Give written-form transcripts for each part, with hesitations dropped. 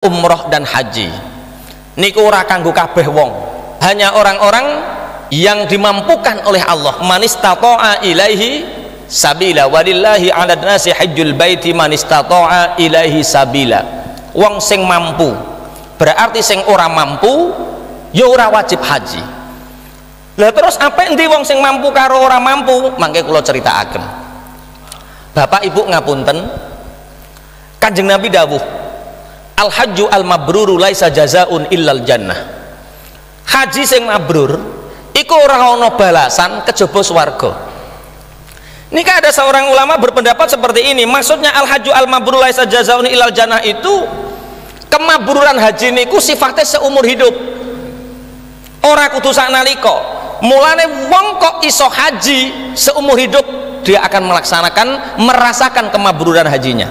umroh dan haji niku ora kanggo kabeh wong, hanya orang-orang yang dimampukan oleh Allah. Manistata'a ilaihi sabila walillahi 'alan nasi hajjul baiti manistata'a ilaihi sabila. Wong sing mampu, berarti sing ora mampu ya ora wajib haji. Lah terus apa endi wong sing mampu karo ora mampu? Mangke kula critakaken. Bapak Ibu ngapunten, Kanjeng Nabi dawuh, al-hajju al-mabruru laisa jazaun illal jannah. Haji sing mabrur iku ora ana balasan kejaba swarga. Nika ada seorang ulama berpendapat seperti ini, maksudnya al-hajju al-mabruru laisa jazaun illal jannah itu kemabruran haji niku sifatnya seumur hidup. Ora kudu saknalika. Mulane wong kok iso haji seumur hidup dia akan melaksanakan merasakan kemabruran hajinya.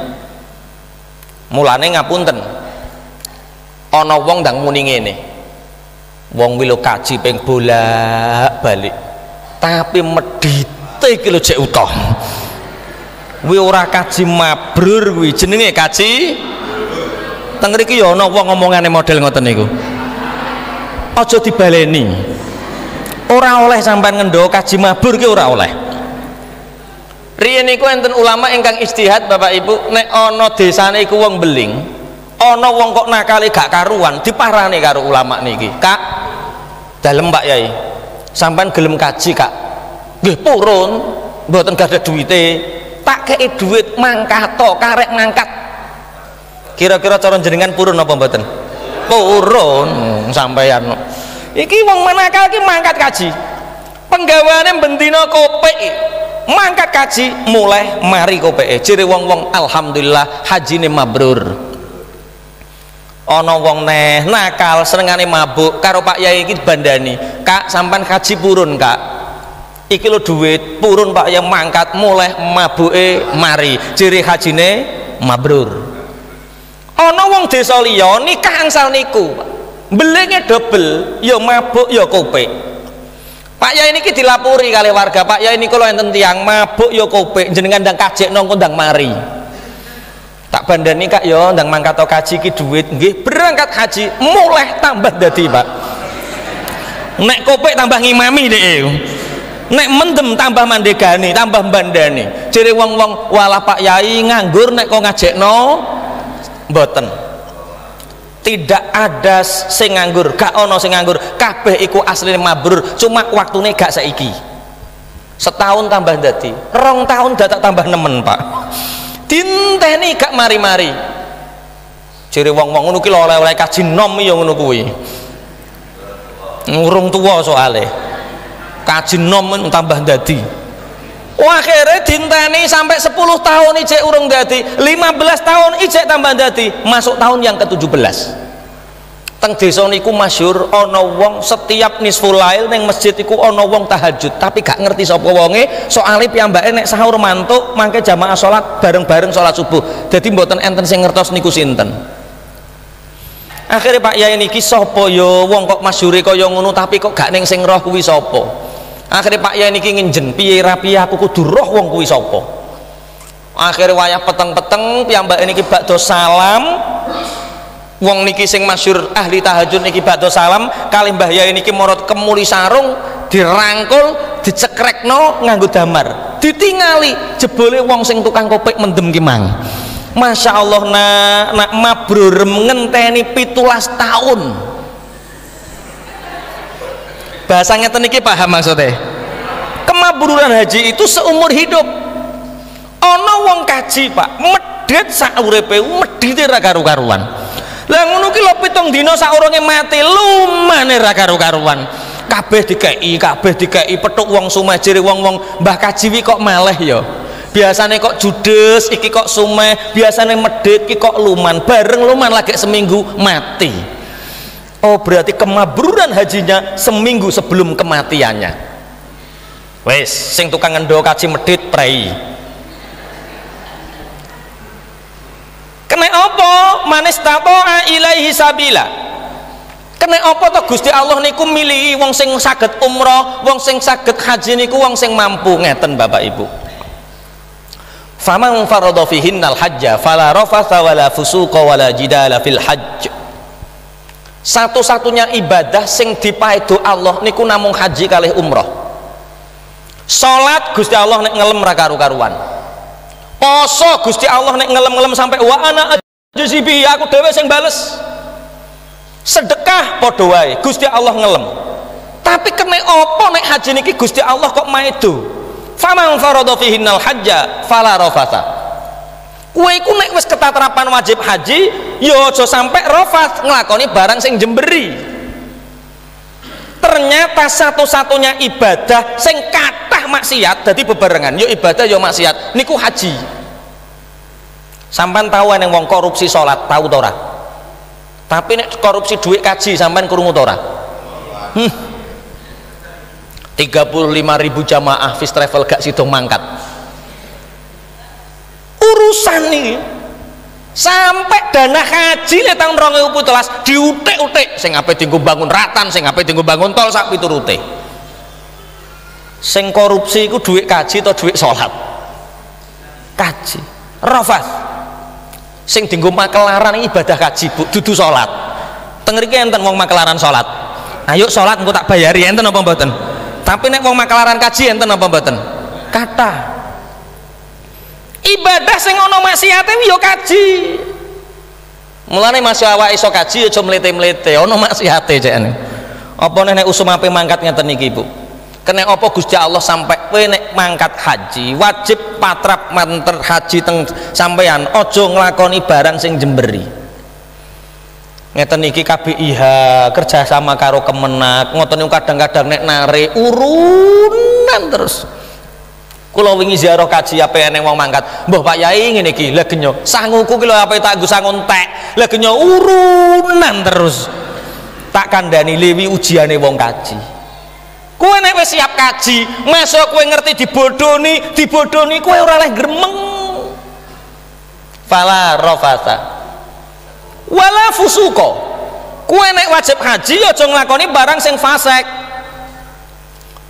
Mulane ngapunten, ana wong ndang muni ngene, wong wilo kaji ping bolak balik tapi medite iki lho jek utuh. Kuwi ora kaji mabrur, kuwi jenenge kaji teng mriki ya ana wong ngomongane model ngoten niku. Aja dibaleni, ora oleh sampean ngendho kaji mabrur ki ora oleh. Riyen niku enten ulama ingkang istihad Bapak Ibu, nek ana desane iku wong beling, ana wong kok nakale gak karuan, diparani karo ulama niki. Kak, dalem Pak Yai, sampean gelem kaji Kak? Nggih purun, mboten gadah duwite, tak kei duit mangkat to, karek mangkat. Kira-kira cara jenengan purun apa mboten? Purun sampeyan. Iki wong manakal iki mangkat kaji. Penggaweane bendina kopek. Mangkat kaji mulai mari kopeke ciri wong-wong alhamdulillah hajine mabrur. Ana wong neh nakal senengane mabuk karo Pak Yai iki bandani, Kak sampean kaji purun Kak, iki lho duit purun Pak Yai. Mangkat mulai mabuke mari, ciri hajine mabrur. Ana wong desa liya nikah angsal niku belinge dobel ya mabuk ya kopek. Pak Yai niki dilapuri kali warga, Pak Yai niki kula enten tiyang mabuk ya kopek, jenengan ndang kajekno engko ndang mari. Tak bandani Kak ya ndang mangkat kaji ki duit. Nggih, berangkat haji muleh tambah dadi, Pak. Nek kopek tambah ngimami dheke. Nek mendem tambah mandegani, tambah bandani. Jere wong-wong walah Pak Yai nganggur nek kok ngajekno mboten. Tidak ada sing nganggur, gak ono sing nganggur, kabeh iku asline mabrur, cuma waktune gak saiki. Setahun tambah dadi, rong tahun dadak tambah nemen, Pak. Dinteni gak mari-mari. Jere wong-wong ngono ki oleh-oleh kaji nom ya ngono kuwi. Ngurung tuwa soale. Kaji nom tambah dadi. Akhirnya dinteni sampai 10 tahun ijek urung dadi, 15 tahun ijek tambah dadi, masuk tahun yang ke-17. Teng desa niku masyhur ana wong setiap nisful lail ning masjid iku ana wong tahajud, tapi gak ngerti sapa wonge, soale piyambake nek sahur mantuk mangke jamaah salat bareng-bareng salat subuh. Dadi mboten enten sing ngertos niku sinten. Akhirnya Pak Yai niki sapa ya wong kok masyhure kaya ngono tapi kok gak ning sing roh kuwi sapa? Akhirnya Pak Yai niki nginjen piye rapi aku kudu roh wong kuwi sapa. Akhirnya wayah peteng-peteng piyambake niki badhe salam, wong niki sing masyhur ahli tahajud niki badhe salam kalih Mbah Yai niki marot kemuli sarung dirangkul dicekrekno nganggo damar, ditingali jebole wong sing tukang kopek mendem ki mang. Masya Allah nak mabrur ngenteni 17 tahun. Bahasanya teniki paham maksudnya. Kemabruran haji itu seumur hidup. Ono wong kaji Pak, medit sakurepe, medite ra karu-karuan. Lah ngono ki lho 7 dina saurunge mati, lumane ra karu-karuan. Kabeh dikeki petuk wong sumeh jere wong-wong mbah kaji wi kok maleh ya. Biasane kok judes, iki kok sumeh, biasane medit iki kok luman, bareng luman lagi seminggu mati. Oh berarti kemabruran hajinya seminggu sebelum kematiannya. Wes, sing tukang ngendho kaji medit prei. Kene apa manistata'a ilaihi sabila. Kene apa to Gusti Allah niku milihi wong sing saged umrah, wong sing saged haji niku wong sing mampu ngeten Bapak Ibu. Faman farada fihinnal hajja fala rafatha wala fusuqa wala jidala fil hajj. Satu-satunya ibadah sing dipaedo Allah niku namung haji kalih umrah. Salat Gusti Allah nek ngelem ra karu-karuan. Poso Gusti Allah nek ngelem-ngelem sampai wa ana ajzibi, aku dhewe sing bales. Sedekah padha wae Gusti Allah ngelem. Tapi kene apa nek haji niki Gusti Allah kok maedo? Faman farada fihinnal hajja fala rafatha. Kowe iku nek wis ketatrapan wajib haji, ya aja sampai rafat nglakoni barang sing jemberi. Ternyata satu-satunya ibadah sing kathah maksiat dadi bebarengan, ya ibadah ya maksiat, niku haji. Sampean tahu ana wong korupsi salat, tahu ta ora? Tapi nek korupsi dhuwit kaji sampean krungu ta ora? 35.000 jamaah fis travel gak sido mangkat urusan nih sampai dana haji nih tahun 2017 diutek-utek sing ape dienggo bangun ratan, sing ape dienggo bangun tol sak piturute. Sing korupsi iku dhuwit kaji atau dhuwit salat? Kaji. Rafas. Sing dienggo makelaran ibadah kaji, Bu, dudu salat. Teng mriki enten wong makelaran salat. Ayo salat engko tak bayari enten apa mboten? Tapi nek wong makelaran kaji enten apa mboten? Kata ibadah sing ana maksiate yo kaji. Mulane masih awake iso kaji aja mlete-mlete, ana maksiate jekne. Apa nek usum ape mangkat ngeten niki, Bu? Kene apa Gusti Allah sampai kowe nek mangkat haji wajib patrap manter haji teng sampean, aja nglakoni barang sing jemberi. Ngeten niki KBIH kerjasama karo Kemenak ngoten niku kadang-kadang nek narik urunan terus. Kula wingi ziarah kaji ape eneng wong mangkat. Mbah Pak Yai ngene iki, lha genyo sanguku ki lho ape tak nggo sangun tek. Lha genyo urunan terus. Tak kandhani liwi ujiane wong kaji. Kowe nek wis siap kaji, masa kowe ngerti dibodoni kowe ora leh gremeng. Fala rafata wala fusuko. Kowe nek wajib haji aja nglakoni barang sing fasik.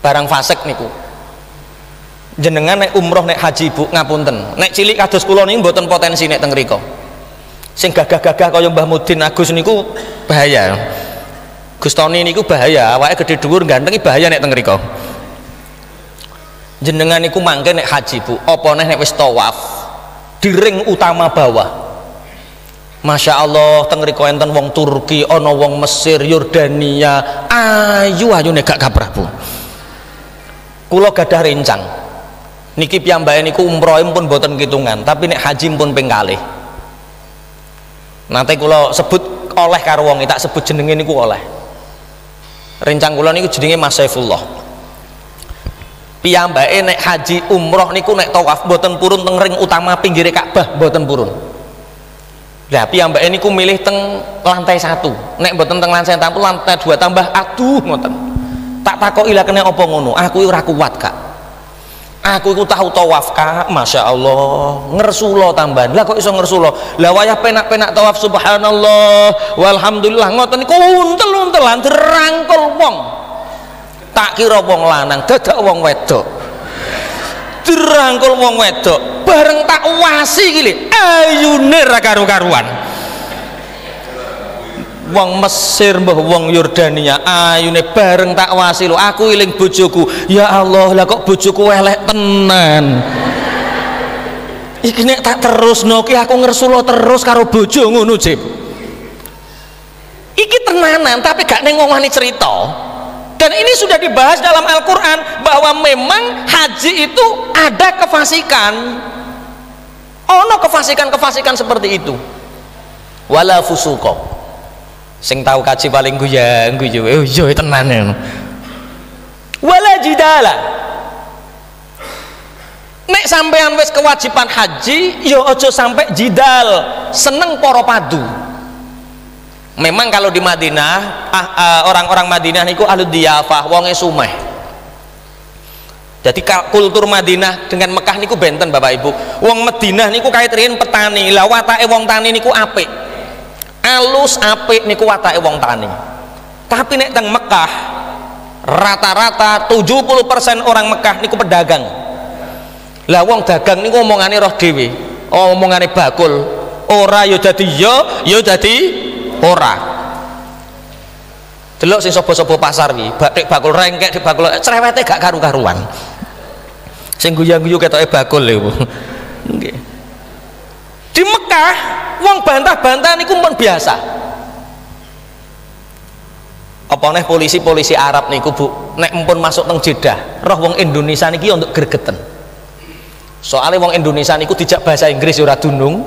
Barang fasik niku jenengan nek umroh nek haji, Bu, ngapunten nek cilik kados kula niku mboten potensi nek teng mriku. Sing gagah-gagah kaya Mbah Mudin Agus niku bahaya. Gustoni niku bahaya, awake gede dhuwur gantengi bahaya nek teng mriku. Jenengan niku mangke nek haji, Bu, apa nek wis tawaf di ring utama bawah. Masya Allah, teng mriku enten wong Turki, ono wong Mesir, Yordania, ayu nek gak kabrah, Bu. Kula gadah rencang. Niki piyambake niku umrohe pun mboten kitungan, tapi nek haji pun ping kalih. Nate kula sebut oleh karo wong, tak sebut jenenge niku oleh. Rencang kula niku jenenge Mas Saifullah. Piyambake nek haji umroh niku nek tawaf mboten purun teng ring utama pinggire Ka'bah mboten purun. Lah piyambake niku milih teng lantai 1. Nek mboten teng lantai 1, lantai 2 tambah aduh ngoten. Tak takoki lha kene apa ngono? Aku ora kuat, Kak. Aku iku tahu tawaf, Kak. Masya Allah, ngersula tambahan. Lah kok iso ngersula? Lah wayah penak-penak tawaf subhanallah walhamdulillah ngoten niku untel-untelan dirangkul wong. Tak kira wong lanang, dadak wong wedok. Dirangkul wong wedok. Bareng tak wasi gile ayune ra karu-karuan. Wong Mesir mbah wong Yordania ayune bareng tak wasi lho. Aku eling bojoku, ya Allah, lah kok bojoku elek tenan. Iki nek tak terusno ki aku ngersula terus karo bojo ngono, Jep. Iki tenanan tapi gak ning ngomongane cerita. Dan ini sudah dibahas dalam Al-Quran bahwa memang haji itu ada kefasikan, ono kefasikan seperti itu. Wala fusuko, sing tahu kaji paling guyang yo tenan. Wala jidala, nek sampean wis kewajiban haji yo ojo sampai jidal, seneng poro padu. Memang kalau di Madinah orang-orang Madinah niku ahli diyafah, wonge sumeh. Jadi kultur Madinah dengan Mekah niku benten, Bapak Ibu. Wong Madinah niku kait rien petani, lah watake wong tani niku apik. Alus apik niku watake wong tani. Tapi nek teng Mekah rata-rata 70% orang Mekah niku pedagang. Lah wong dagang niku omongane roh dhewe, omongane bakul. Ora ya dadi ya, ya dadi ora. Delok sing sapa-sapa pasar iki, batik bakul rengkek, di bakul cerewete gak karu-karuan. Sing guyu-guyu ketoke bakul lho. Nggih. Di Mekah wong bantah-bantah niku men biasa. Apa neh polisi-polisi Arab niku, Bu, nek mpun masuk nang Jeddah, roh wong Indonesia niki untuk gregeten. Soalnya wong Indonesia niku dijak bahasa Inggris ora dunung,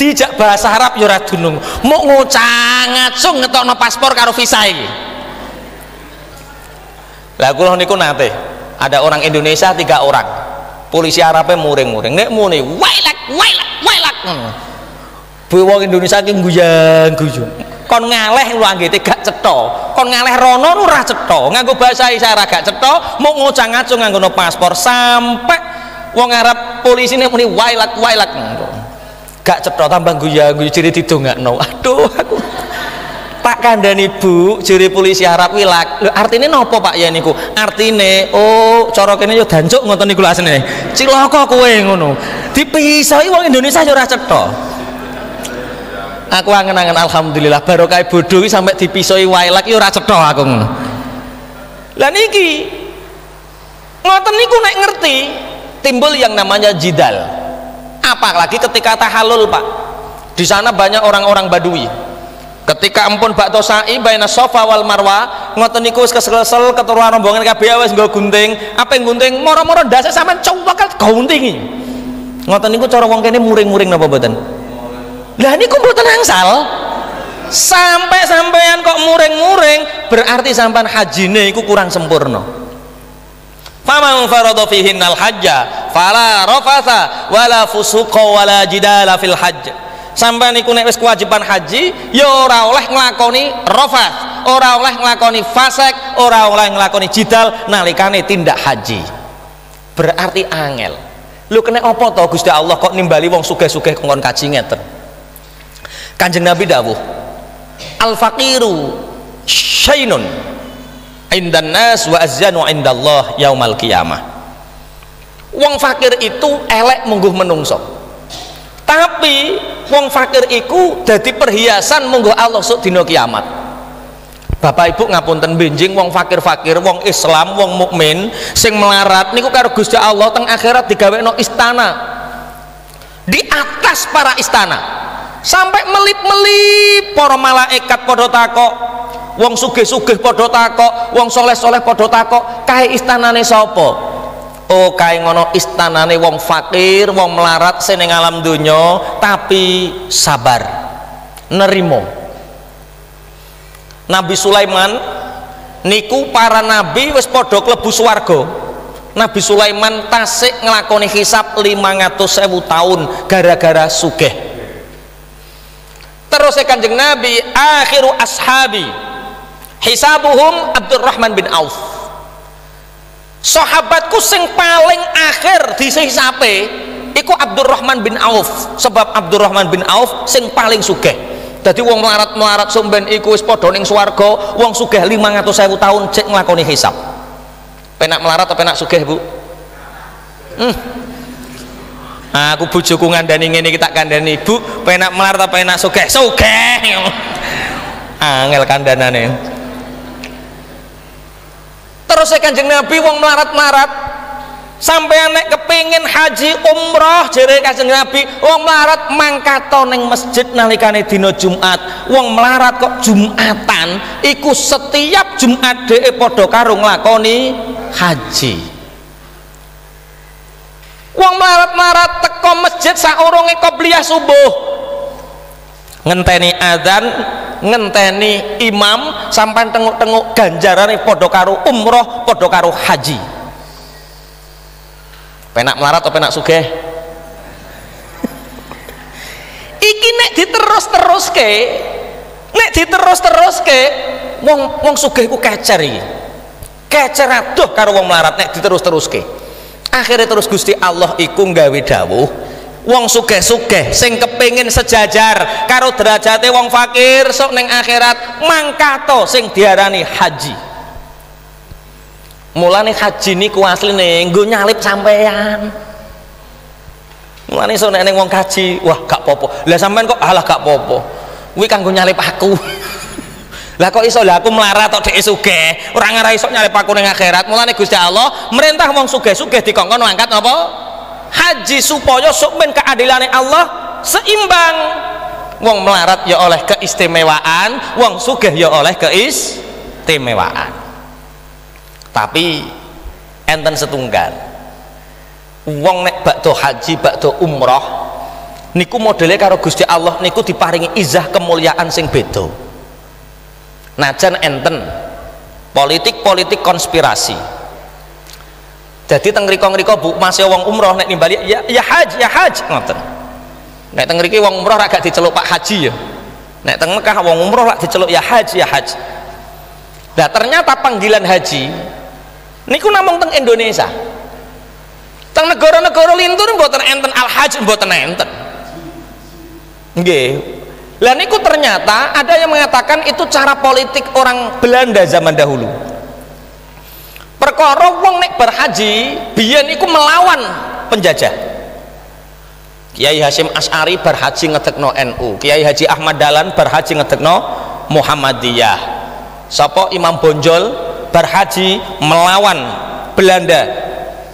dijak bahasa Arab ora dunung, mau ngucang acung ngetokno paspor karo visa iki. Lah kula niku nate ada orang Indonesia 3 orang, polisi Arabnya muring-muring, nek muni wailak wailak wailak, bu wong Indonesia iki guyang-guyu, kon ngaleh lu anggete gak cetha, kon ngaleh rono ora cetha, nganggo bahasa isyarat gak cetha, mau ngucang acung nganggo paspor sampai wong Arab polisi ini muni wailat wailat, gak cetok tambah guyu ciri didongakno. Aduh, aku tak kandhani Bu, ciri polisi Arab wilak. Artine nopo Pak ya niku? Artine oh cara kene yo dancuk ngoten niku asline. Cilaka kowe ngono. Dipisahi wong Indonesia yo ora cetok. Aku angen-angen alhamdulillah barokah bodoh iki sampe dipisahi wailak yo ora cetok aku ngono. Lah niki ngoten niku nek ngerti timbul yang namanya jidal, apalagi ketika tahalul Pak. Di sana banyak orang-orang Badui. Ketika empun bakto sa'i baina Safa wal Marwa, ngoten niku wis kesel-kesel keturuan rombongan kabeh wis nggo gunting, ape gunting moro-moro ndase sampean cowok guntingi. Ngoten niku cara wong kene muring-muring napa mboten? Lah niku mboten angsal. Sampai sampean kok muring-muring, berarti sampean hajine iku kurang sempurna. Faman faradha fihinnal hajja fala rafatha wala fusuqa wala jidala fil hajj. Sampai niku nek wis kewajiban haji ya ora oleh nglakoni rafath, ora oleh nglakoni fasik, ora oleh nglakoni jidal nalikane tindak haji. Berarti angel. Lho kene apa to Gusti Allah kok nimbali wong sugih-sugih kongkon kaji ngeten. Kanjeng Nabi dawuh, al faqiru syainun indan nas wa azzanu indallah yaumal qiyamah. Wong fakir itu elek mungguh menungso, tapi wong fakir iku dadi perhiasan mungguh Allah sok dina kiamat. Bapak Ibu ngapunten benjing wong fakir-fakir, wong Islam, wong mukmin sing melarat niku karo Gusti Allah teng akhirat digawekno istana. Di atas para istana. Sampai melip-melip para malaikat padha takok, wong sugih-sugih padha takok, wong soleh-soleh padha takok, kae istanane sapa? Oh, kae ngono istanane wong fakir, wong melarat sing ning alam donya, tapi sabar, nerimo. Nabi Sulaiman niku para nabi wis padha klebu swarga. Nabi Sulaiman tasik nglakoni hisab 500.000 tahun gara-gara sugih. Terus Kanjeng Nabi akhiru ashabi hisabuhum Abdurrahman bin Auf. Sahabatku sing paling akhir dihisabe iku Abdurrahman bin Auf, sebab Abdurrahman bin Auf sing paling sugih. Dadi wong melarat-melarat sumben iku wis padha ning swarga, wong sugih 500.000 tahun cek nglakoni hisab. Penak melarat apa penak sugih, Bu? Aku bojoku ngandani ngene iki tak kandhani, Bu, penak melarat apa penak sugih? Sugih. Angel kandhanane. Terus Kanjeng Nabi wong melarat-melarat sampean nek kepengin haji umrah jere Kanjeng Nabi, wong melarat mangkato ning masjid nalikane dina Jumat. Wong melarat kok Jumatan iku setiap Jumat dhek padha karo nglakoni haji. Wong melarat-melarat teko masjid saurunge qobliyah subuh, ngenteni azan, ngenteni imam, sampai tengok-tengok ganjarane padha karo umroh, padha karo haji. Penak melarat atau penak sugih? Iki nek diterus-teruske, wong sugih ku kecer iki. Kecer aduh karo wong melarat nek diterus-teruske. Akhire terus Gusti Allah iku gawe dawuh, wong sugih-sugih sing kepengin sejajar karo derajate wong fakir sok ning akhirat mangkato sing diarani haji. Mulane haji niku asline nggo nyalip sampean. Mulane iso nek wong haji, wah gak popo. Lah sampean kok alah gak popo. Kuwi kanggo nyalip aku. Lah kok iso, lah aku melarat tok dhek sugih, ora ngarah iso nyalip aku ning akhirat. Mulane Gusti Allah merintah wong sugih-sugih dikongkon angkat apa? Haji supaya sok ben keadilane Allah seimbang. Wong melarat ya oleh keistimewaan, wong sugih ya oleh keistimewaan. Tapi enten setunggal. Wong nek bakdo haji, bakdo umroh niku modele karo Gusti Allah niku diparingi izah kemuliaan sing beda. Najan enten politik-politik konspirasi. Jadi teng riko-riko Bu Mas wong umroh nek nimbali ya haji ngoten. Nek teng mriki wong umroh agak diceluk Pak Haji ya. Nek teng Mekah wong umroh lak diceluk ya haji. Nah ternyata panggilan haji niku namung teng Indonesia. Teng negara-negara lintur mboten enten al haji, mboten enten. Nggih. Lah niku ternyata ada yang mengatakan itu cara politik orang Belanda zaman dahulu. Perkara wong nek berhaji biyen iku melawan penjajah. Kiai Hasyim Asyari berhaji ngedekno NU, Kiai Haji Ahmad Dahlan berhaji ngedekno Muhammadiyah, sapa Imam Bonjol berhaji melawan Belanda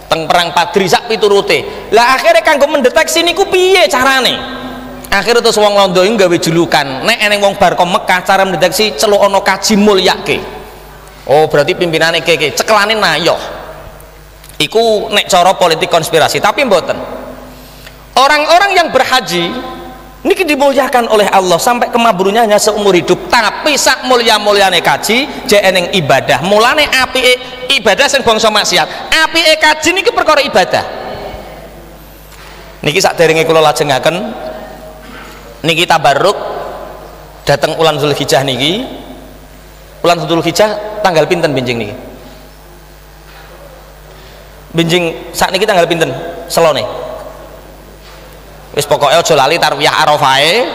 teng perang Padri sak piturute. Lah akhirnya kanggo mendeteksi niku piye carane? Akhirnya terus wong Londo nggawe julukan, nek eneng wong Barkom Mekah cara mendeteksi celuk ana kaji mulyake. Oh berarti pimpinane keke cekelane nayoh. Iku nek cara politik konspirasi, tapi mboten. Orang-orang yang berhaji niki dimuliakan oleh Allah sampai kemaburunya hanya seumur hidup, tapi sak mulia-muliane kaji jeneng ibadah. Mulane apike ibadah sing bangsa maksiat, apike kaji niki perkara ibadah. Niki sakderenge kula lajengaken niki tabarruk dateng ulan Zulhijjah niki. Ulan Zulhijjah tanggal pinten benjing niki? Benjing sakniki tanggal pinten? Selone. Wis pokoknya aja lali tarwiyah arafae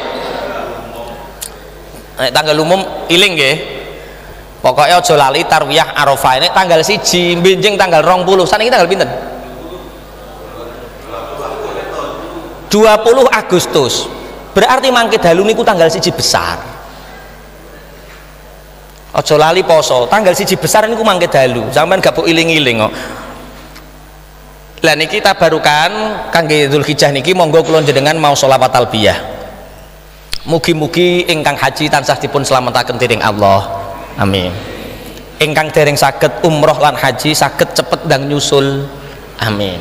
nek tanggal umum iling nggih. Pokoknya aja lali tarwiyah arafae nek tanggal 1 benjing tanggal 20. Saniki tanggal pinten? 20 Agustus. Berarti mangke dalu niku tanggal 1 besar. Aja lali poso, tanggal 1 besar niku mangke dalu. Sampeyan gak iling-iling kok. Lah niki tabarukan kangge Zulhijjah niki monggo kula njenengan mau sholawat talbiyah. Mugi-mugi ingkang haji tansah dipun slametaken dening Allah. Amin. Ingkang dereng saged umroh lan haji saged cepet ndang nyusul. Amin.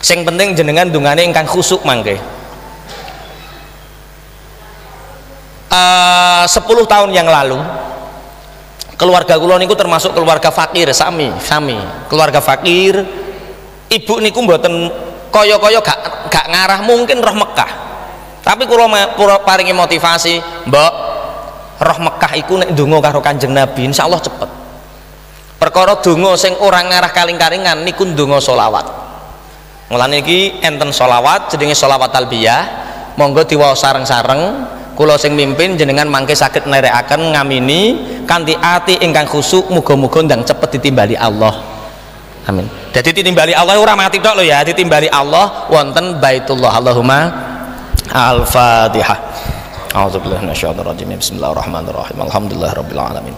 Sing penting jenengan ndungane ingkang khusuk mangke. 10 tahun yang lalu keluarga kula niku termasuk keluarga fakir sami. Keluarga fakir. Ibu niku mboten kaya gak ngarah mungkin roh Mekah. Tapi kula paringi motivasi, Mbok, roh Mekah iku nek ndonga karo Kanjeng Nabi insyaallah cepet. Perkara donga sing ora ngarah kaling-kalingan niku ndonga selawat. Mulane iki enten selawat jenenge selawat talbiyah. Monggo diwaos sareng-sareng, kula sing mimpin jenengan mangke saged nerekaken ngamini kanthi ati ingkang khusuk, muga-muga ndang cepet ditimbali Allah. Amin. Jadi ditimbali Allah ora mati tok lho ya, ditimbali Allah wonten Baitullah. Allahumma al-Fatihah. A'udzubillahi minasyaitonir rajim. Bismillahirrahmanirrahim. Alhamdulillahirabbil alamin.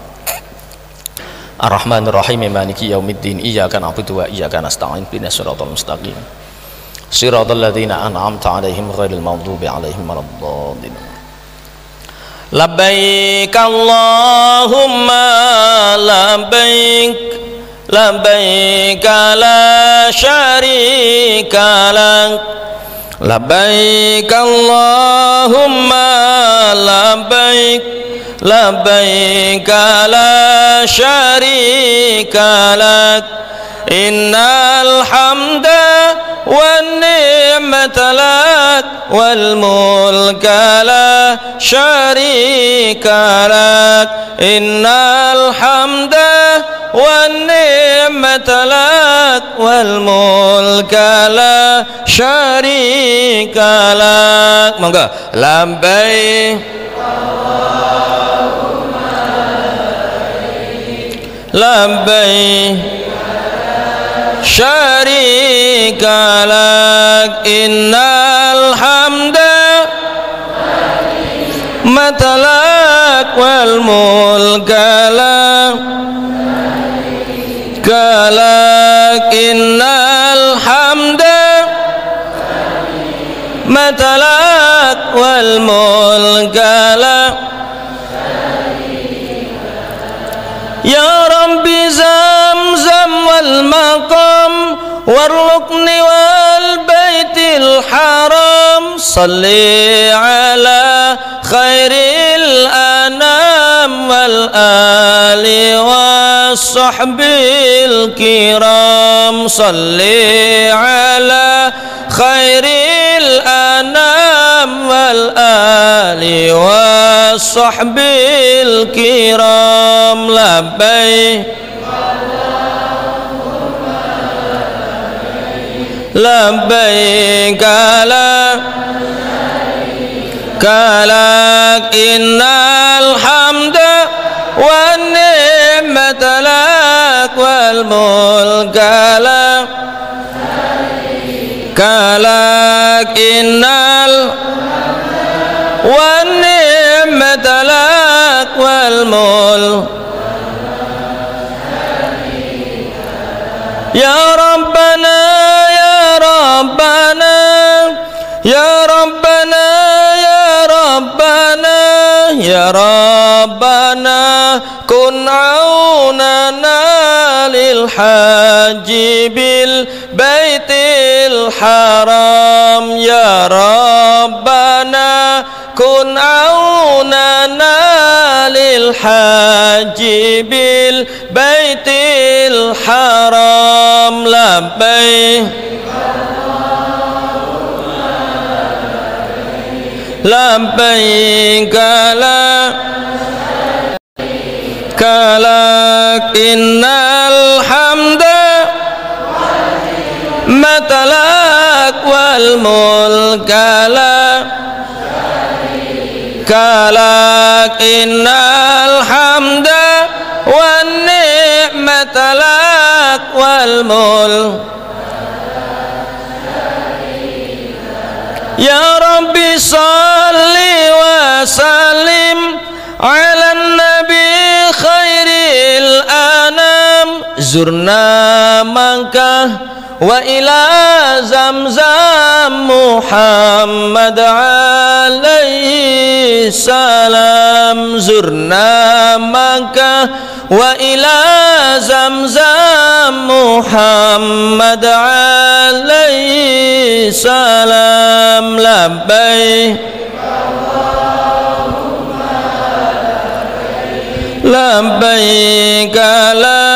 Arrahmanir rahim. Maliki yaumiddin. Iyyaka na'budu wa iyyaka nasta'in. Ihdinas siratal mustaqim. Siratal ladzina an'amta 'alaihim ghairil maghdubi 'alaihim waladdallin. Labbaik Allahumma labbaik. Labbaika la syarika lak. Labbaika Allahumma labbaik. Labbaika la syarika lak. Innal hamda wan ni'mata lak wal mulka la syarika lak. Innal hamda wan ni'mata lak wal mulka la syarika lak. Monggo labbaik Allahumma labbaik. syarika lak innal hamda matalak wal mulka lak innal hamda matalak wal mulka lak ya Rabbi zamzam wal maqam wal rukni wal baitil haram salli ala khairil anam wal ali wa sahbil kiram salli ala khairil anam wal ali wa sahbil kiram labbaik Allahumma labbaik kalak innal hamda wa ni'mata lak wal mulka lak kalak innal wa ni'mata lak wal mulka ya Rabbana ya Rabbana ya Rabbana ya Rabbana kun aunana lil haji bil baitil haram ya Rabbana kun aunana lil haji bil baitil haram labbaik labbaika la syarika lak innal hamda matalak wal mulka lak innal hamda wan ni'mata lak wal mulk ya Rabbi salli wa salim ala nabi khairil anam zurna Makkah wa ila zamzam Muhammad alaihi salam zurna Makkah wa ila zamzam Muhammad alaihi salam labbaik Allahumma labbaik la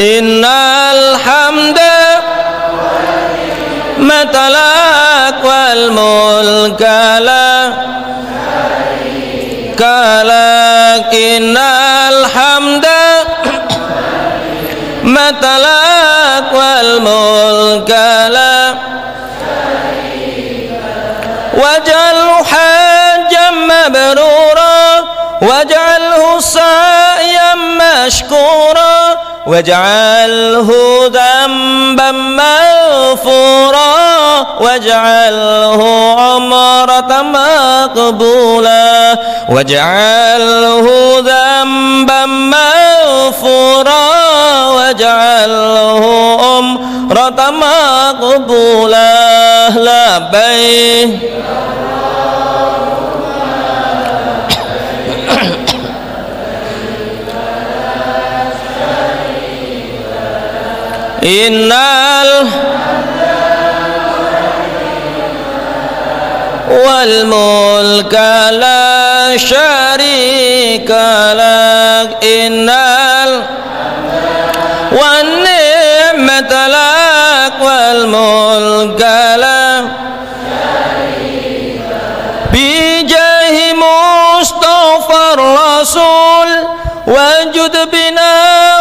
innal hamda matalak wal mulka kalak innal hamda matalak wal mulka lak waj'alhu hajjan mabrura waj'alhu sa'yan mashkura waj'alhu dhanban maghfura waj'alhu umratan maqbula waj'alhu dhanban maghfura waj'alhu umratan maqbula labbaik innal wal mulka la syarika lak innal wan ni'mata lak wal mulka la syarika bi jahi mustafa rasul wajud bina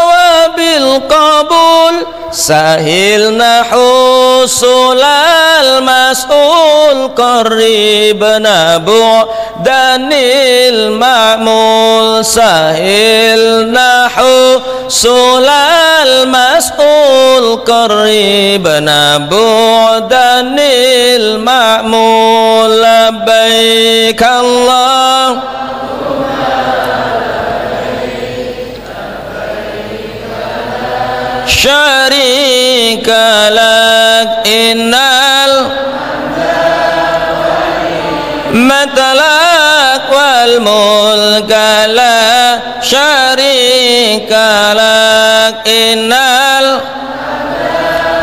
wa bil qabul sahilna husulal mas'ul qaribna bu'danil ma'mul sahilna husulal mas'ul qaribna bu'danil ma'mul labbaik Allah syarika lak innal matalak wal mulka la syarika lak innal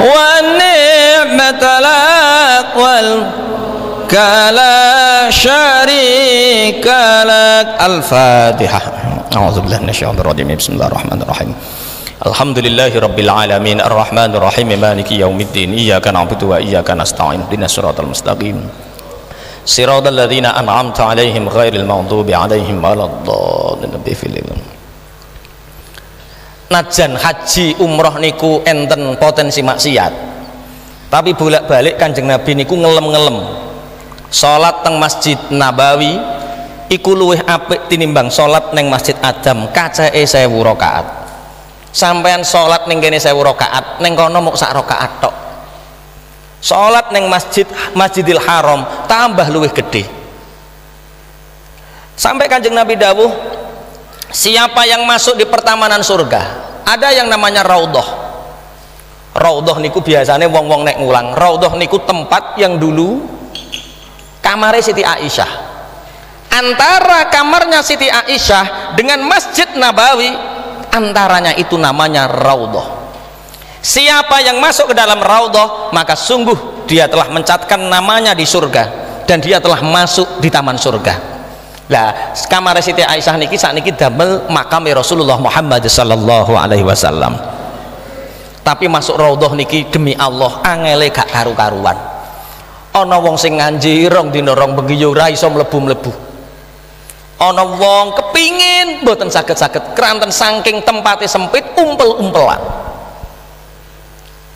wa ni'matalak wal kala syarika lak. Al-Fatihah. A'udzubillahi minasyaitonir rajim. Bismillahirrahmanirrahim. Alhamdulillahi rabbil alamin arrahmanir rahim maliki yaumiddin iyyaka na'budu wa iyyaka nasta'in ihdinas siratal mustaqim siratal ladzina an'amta 'alaihim ghairil maghdubi 'alaihim waladdallin. Najan haji umroh niku enten potensi maksiat, tapi bolak-balik Kanjeng Nabi niku ngelem-ngelem salat teng Masjid Nabawi iku luwih apik tinimbang salat neng Masjid Adam kaceke 1000 rakaat. Sampean sholat ning kene 1000 rakaat, ning kono mung sak rakaat tok. Sholat ning Masjidil Haram tambah luwih gede. Sampai Kanjeng Nabi dawuh, siapa yang masuk di pertamanan surga ada yang namanya raudhah. Raudhah niku biasanya wong-wong nek ngulang. Raudhah niku tempat yang dulu kamare Siti Aisyah. Antara kamarnya Siti Aisyah dengan Masjid Nabawi antaranya itu namanya raudhah. Siapa yang masuk ke dalam raudhah maka sungguh dia telah mencatkan namanya di surga dan dia telah masuk di taman surga. Lah kamar Siti Aisyah niki sakniki damel makam Rasulullah Muhammad sallallahu alaihi wasallam. Tapi masuk raudhah niki demi Allah angele gak karu-karuan. Ana wong sing nganji rong dina rong bengi yo ora iso mlebu-mlebu. Ana wong kepingin mboten saged-saged kranten saking tempatnya sempit umpel-umpelan.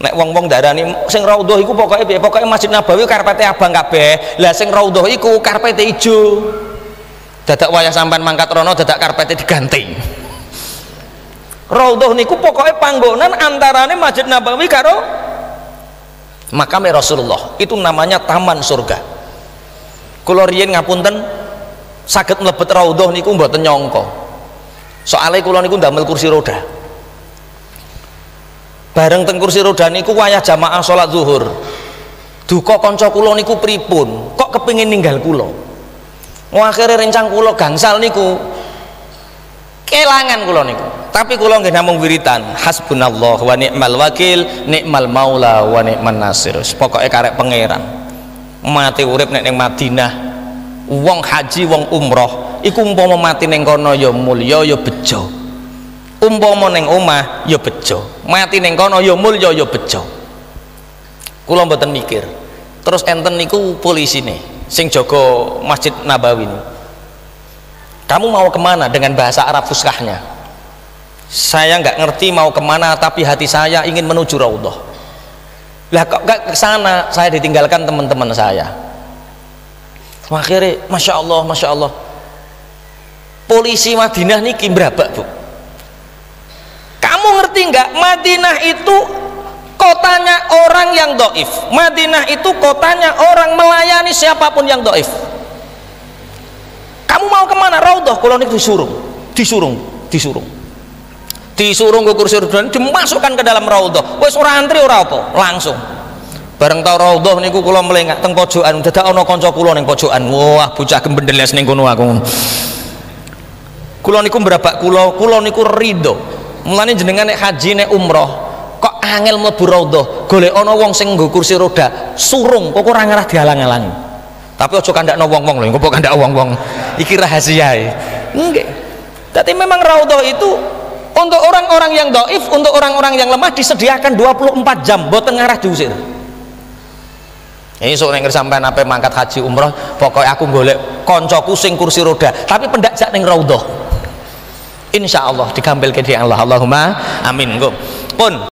Nek wong-wong darani sing raudhah iku pokoke piye? Pokoke Masjid Nabawi karpete abang kabeh. Lah sing raudhah iku karpete ijo. Dadak wayah sampean mangkat rono dadak karpete diganti. Raudhah niku pokoke panggonan antarane Masjid Nabawi karo makam Rasulullah. Itu namanya taman surga. Kula riyen ngapunten sakit melebet raudhah niku mboten nyangka. Soale kula niku ndamel kursi roda. Bareng teng kursi roda niku wayah jamaah salat zuhur. Duka kanca kula niku pripun? Kok kepingin ninggal kula? Wong akhire rencang kula gangsal niku kelangan kula niku. Tapi kula nggih namung wiritan, hasbunallah wa ni'mal wakil, ni'mal maula wa ni'man nasir. Pokoke karek pangeran. Mati urip nek ning Madinah. Wong haji wong umroh iku umpama mati ning kono ya mulya ya bejo, umpama ning omah ya bejo, mati ning kono ya mulya ya bejo. Kula mboten mikir. Terus enten niku polisine sing jaga Masjid Nabawi ini, kamu mau kemana dengan bahasa Arab fuskahnya? Saya nggak ngerti mau kemana, tapi hati saya ingin menuju raudhah. Lah kok nggak kesana? Saya ditinggalkan teman-teman saya. Akhirnya Masya Allah polisi Madinah niki mbrabak bu. Kamu ngerti nggak, Madinah itu kotanya orang yang doif. Madinah itu kotanya orang melayani siapapun yang doif. Kamu mau kemana? Raudhah. Kalau niku disuruh ke kursi roda dimasukkan ke dalam raudhah. Wes ora antri ora apa, langsung bareng tau raudhah niku kula mlengak teng pojokan. Dadak ana kanca kula ning pojokan, wah bocah gembendeles ning kono aku. Kula niku mbrabak kula niku rido. Mulane jenengan nek haji nek umroh kok angel mlebu raudhah, golek ana wong sing nggo kursi roda, surung kok ora ngarah dialang-alangi. Tapi aja kandakno wong-wong lho, engko kandak wong-wong. Iki rahasiae. Nggih. Dadi memang raudhah itu untuk orang-orang yang dhaif, untuk orang-orang yang lemah disediakan 24 jam, mboten ngarah diusir. Ini soalnya sampai nape mangkat haji umroh, pokoknya aku golek koncoku sing kursi roda, tapi pendak jak neng raudhah. Insya Allah digambil ke dia Allah, Allahumma amin. Pun.